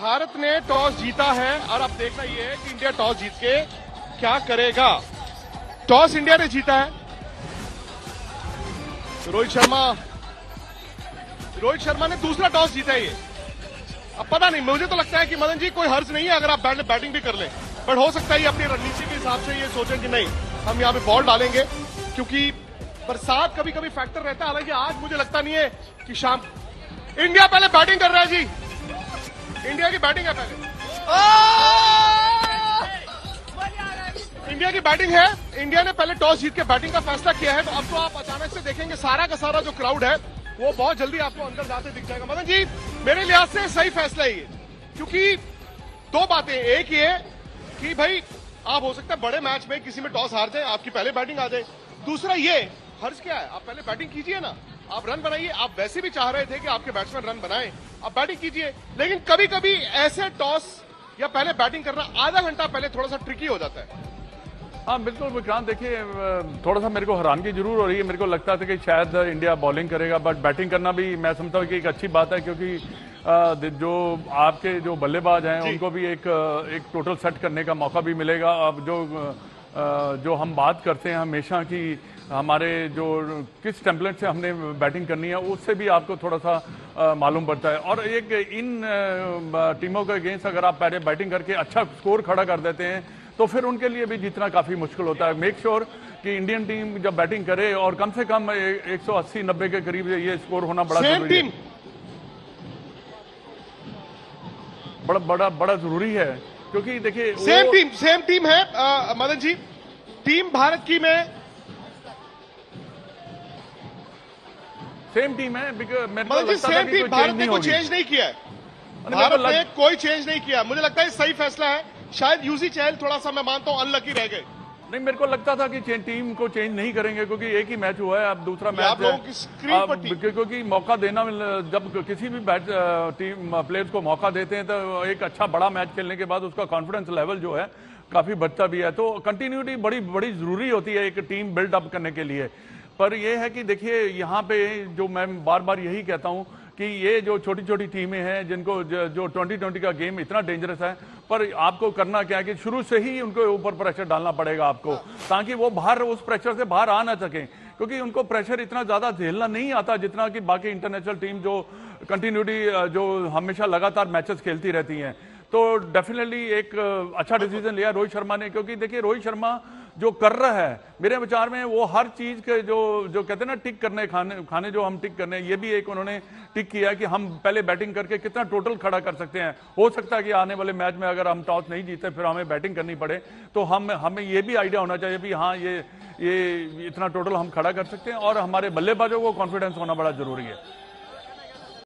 भारत ने टॉस जीता है और अब देखना यह है कि इंडिया टॉस जीत के क्या करेगा। टॉस इंडिया ने जीता है। रोहित शर्मा ने दूसरा टॉस जीता है। ये अब पता नहीं, मुझे तो लगता है कि मदन जी कोई हर्ज नहीं है अगर आप बैटिंग भी कर लें, बट हो सकता है ये अपनी रणनीति के हिसाब से ये सोचें कि नहीं हम यहाँ पे बॉल डालेंगे, क्योंकि बरसात कभी कभी फैक्टर रहता है। हालांकि आज मुझे लगता नहीं है कि शाम इंडिया पहले बैटिंग कर रहा है जी, इंडिया की बैटिंग है पहले, इंडिया की बैटिंग है। इंडिया ने पहले टॉस जीत के बैटिंग का फैसला किया है, तो अब तो आप अचानक से देखेंगे सारा का सारा जो क्राउड है वो बहुत जल्दी आपको अंदर जाते दिख जाएगा। मदन जी मेरे लिहाज से सही फैसला ही है, क्योंकि दो बातें, एक ये कि भाई आप हो सकता है बड़े मैच में किसी में टॉस हार जाए, आपकी पहले बैटिंग आ जाए। दूसरा ये हर्ज क्या है, आप पहले बैटिंग कीजिए ना, आप रन बनाइए। आप वैसे भी चाह रहे थे कि आपके बैट्समैन रन बनाएं, आप बैटिंग कीजिए। लेकिन कभी कभी ऐसे टॉस या पहले बैटिंग करना आधा घंटा पहले थोड़ा सा ट्रिकी हो जाता है। हाँ बिल्कुल विक्रांत, देखिए थोड़ा सा मेरे को हैरानगी जरूर हो रही है। मेरे को लगता था कि शायद इंडिया बॉलिंग करेगा, बट बैटिंग करना भी मैं समझता हूँ कि एक अच्छी बात है, क्योंकि जो आपके जो बल्लेबाज हैं उनको भी एक टोटल सेट करने का मौका भी मिलेगा। अब जो हम बात करते हैं हमेशा कि हमारे जो किस टेम्पलेट से हमने बैटिंग करनी है, उससे भी आपको थोड़ा सा मालूम पड़ता है। और एक इन टीमों के अगेंस्ट अगर आप पहले बैटिंग करके अच्छा स्कोर खड़ा कर देते हैं तो फिर उनके लिए भी जीतना काफ़ी मुश्किल होता है। मेक श्योर कि इंडियन टीम जब बैटिंग करे और कम से कम 180-90 के करीब ये स्कोर होना बड़ा जरूरी है, क्योंकि देखिए सेम टीम है। मदन जी टीम भारत की में सेम टीम है, मदन जी सेम टीम, भारत ने कोई चेंज नहीं किया है, भारत ने कोई चेंज नहीं किया। मुझे लगता है सही फैसला है। शायद यूसी चहल थोड़ा सा मैं मानता हूँ अनलकी रह गए। नहीं, मेरे को लगता था कि टीम को चेंज नहीं करेंगे, क्योंकि एक ही मैच हुआ है, अब दूसरा मैच है, क्योंकि मौका देना, जब किसी भी टीम प्लेयर्स को मौका देते हैं तो एक अच्छा बड़ा मैच खेलने के बाद उसका कॉन्फिडेंस लेवल जो है काफी बढ़ता भी है। तो कंटिन्यूटी बड़ी जरूरी होती है एक टीम बिल्डअप करने के लिए। पर यह है कि देखिए यहाँ पे जो मैं बार यही कहता हूँ कि ये जो छोटी टीमें हैं जिनको जो 2020 का गेम इतना डेंजरस है, पर आपको करना क्या है कि शुरू से ही उनके ऊपर प्रेशर डालना पड़ेगा आपको, ताकि वो बाहर उस प्रेशर से बाहर आ ना सकें, क्योंकि उनको प्रेशर इतना ज़्यादा झेलना नहीं आता जितना कि बाकी इंटरनेशनल टीम जो कंटिन्यूटी जो हमेशा लगातार मैचेस खेलती रहती हैं। तो डेफिनेटली एक अच्छा डिसीजन लिया रोहित शर्मा ने, क्योंकि देखिए रोहित शर्मा जो कर रहा है मेरे विचार में वो हर चीज के जो कहते हैं ना टिक करने, खाने जो हम टिक करने, ये भी एक उन्होंने टिक किया कि हम पहले बैटिंग करके कितना टोटल खड़ा कर सकते हैं। हो सकता है कि आने वाले मैच में अगर हम टॉस नहीं जीते फिर हमें बैटिंग करनी पड़े, तो हमें ये भी आइडिया होना चाहिए कि हाँ ये इतना टोटल हम खड़ा कर सकते हैं। और हमारे बल्लेबाजों को कॉन्फिडेंस होना बड़ा जरूरी है।